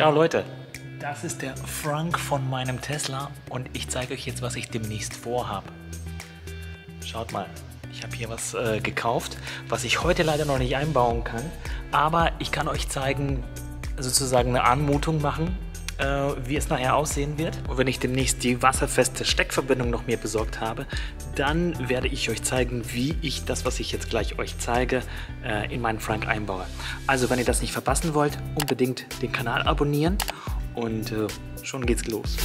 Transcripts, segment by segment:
Ciao Leute! Das ist der Frunk von meinem Tesla und ich zeige euch jetzt, was ich demnächst vorhabe. Schaut mal, ich habe hier was gekauft, was ich heute leider noch nicht einbauen kann, aber ich kann euch zeigen, sozusagen eine Anmutung machen, wie es nachher aussehen wird. Und wenn ich demnächst die wasserfeste Steckverbindung noch mir besorgt habe, dann werde ich euch zeigen, wie ich das, was ich jetzt gleich euch zeige, in meinen Frunk einbaue. Also wenn ihr das nicht verpassen wollt, unbedingt den Kanal abonnieren und schon geht's los.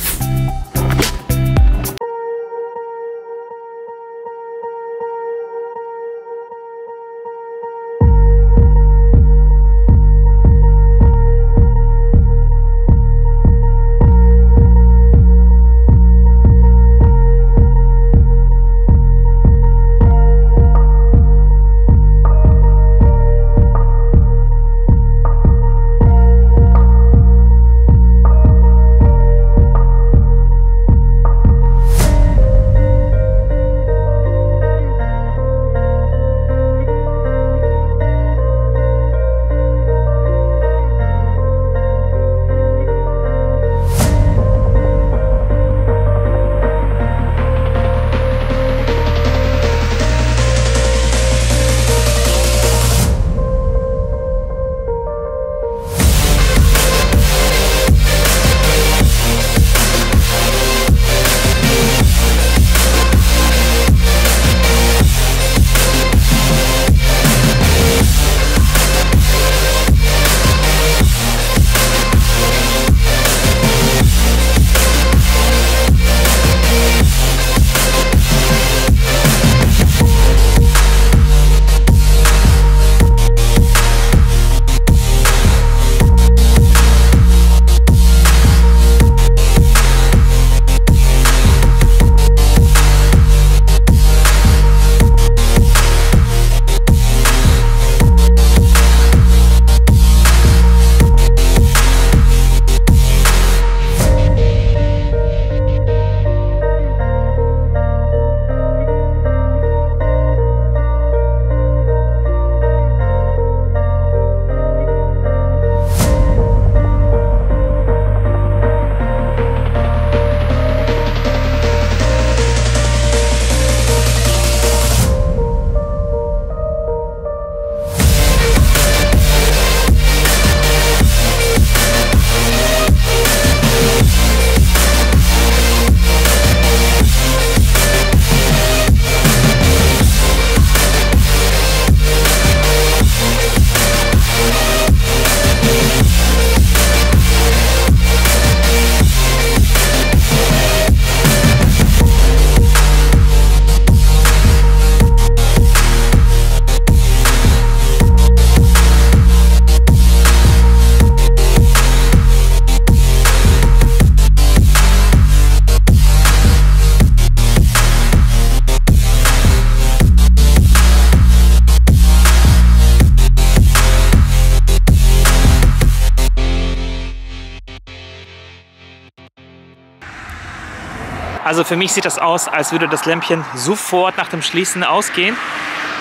Also für mich sieht das aus, als würde das Lämpchen sofort nach dem Schließen ausgehen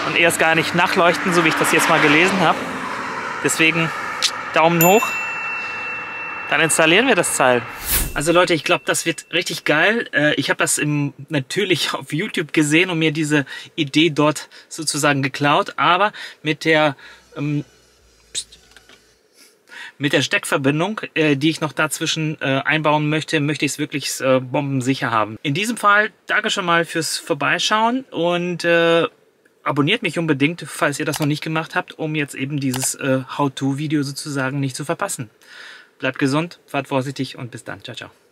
und erst gar nicht nachleuchten, so wie ich das jetzt mal gelesen habe. Deswegen Daumen hoch, dann installieren wir das Teil. Also Leute, ich glaube, das wird richtig geil. Ich habe das natürlich auf YouTube gesehen und mir diese Idee dort sozusagen geklaut, aber mit der Steckverbindung, die ich noch dazwischen einbauen möchte, möchte ich es wirklich bombensicher haben. In diesem Fall danke schon mal fürs Vorbeischauen und abonniert mich unbedingt, falls ihr das noch nicht gemacht habt, um jetzt eben dieses How-To-Video sozusagen nicht zu verpassen. Bleibt gesund, fahrt vorsichtig und bis dann. Ciao, ciao.